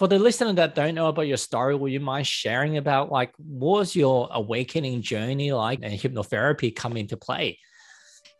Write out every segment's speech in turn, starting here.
For the listener that don't know about your story, will you mind sharing about like what was your awakening journey like and hypnotherapy come into play?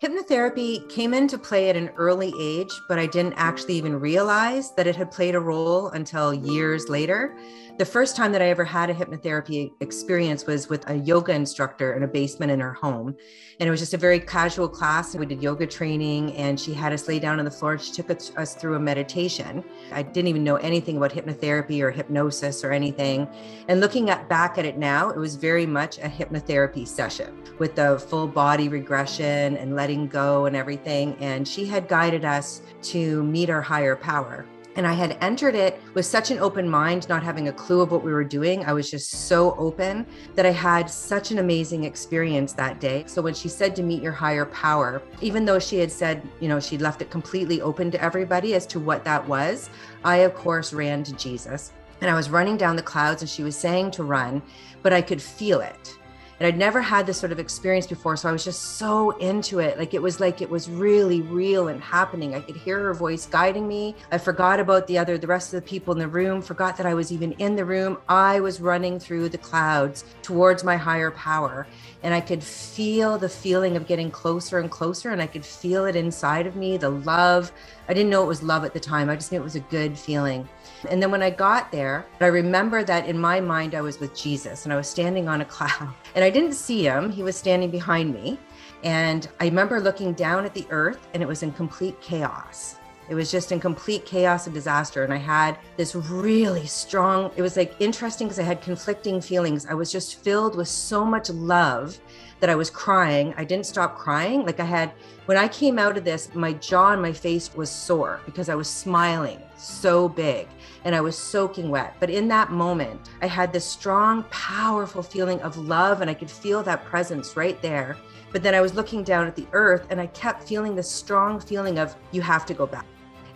Hypnotherapy came into play at an early age, but I didn't actually even realize that it had played a role until years later. The first time that I ever had a hypnotherapy experience was with a yoga instructor in a basement in her home. And it was just a very casual class. We did yoga training and she had us lay down on the floor. She took us through a meditation. I didn't even know anything about hypnotherapy or hypnosis or anything. And looking back at it now, it was very much a hypnotherapy session with the full body regression and letting go and everything. And she had guided us to meet our higher power. And I had entered it with such an open mind, not having a clue of what we were doing. I was just so open that I had such an amazing experience that day. So when she said to meet your higher power, even though she had said, you know, she left it completely open to everybody as to what that was, I of course ran to Jesus. And I was running down the clouds and she was saying to run, but I could feel it. And I'd never had this sort of experience before. So I was just so into it. Like it was really real and happening. I could hear her voice guiding me. I forgot about the rest of the people in the room, forgot that I was even in the room. I was running through the clouds towards my higher power. And I could feel the feeling of getting closer and closer. And I could feel it inside of me, the love. I didn't know it was love at the time. I just knew it was a good feeling. And then when I got there, I remember that in my mind, I was with Jesus and I was standing on a cloud and I didn't see him. He was standing behind me. And I remember looking down at the earth and it was in complete chaos. It was just in complete chaos and disaster. And I had this really strong, it was like interesting because I had conflicting feelings. I was just filled with so much love that I was crying. I didn't stop crying. When I came out of this, my jaw and my face was sore because I was smiling so big and I was soaking wet. But in that moment, I had this strong, powerful feeling of love and I could feel that presence right there. But then I was looking down at the earth and I kept feeling this strong feeling of you have to go back.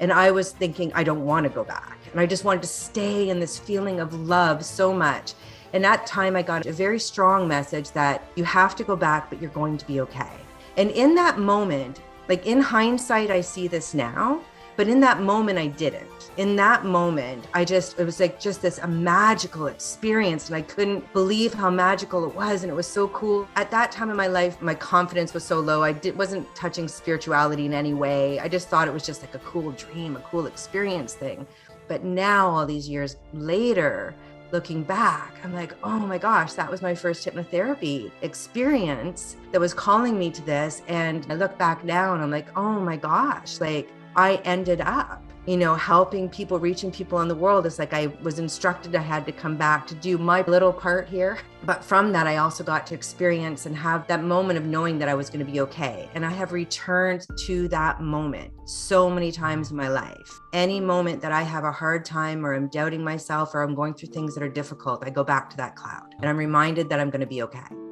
And I was thinking, I don't want to go back. And I just wanted to stay in this feeling of love so much. And that time I got a very strong message that you have to go back, but you're going to be okay. And in that moment, like in hindsight, I see this now, but in that moment, I didn't. In that moment, it was like just this a magical experience and I couldn't believe how magical it was and it was so cool. At that time in my life, my confidence was so low. I wasn't touching spirituality in any way. I just thought it was just like a cool dream, a cool experience thing. But now all these years later, looking back, I'm like, oh my gosh, that was my first hypnotherapy experience that was calling me to this. And I look back now and I'm like, oh my gosh, like I ended up, you know, helping people, reaching people in the world. It's like I was instructed I had to come back to do my little part here. But from that, I also got to experience and have that moment of knowing that I was going to be okay. And I have returned to that moment so many times in my life. Any moment that I have a hard time or I'm doubting myself or I'm going through things that are difficult, I go back to that cloud and I'm reminded that I'm going to be okay.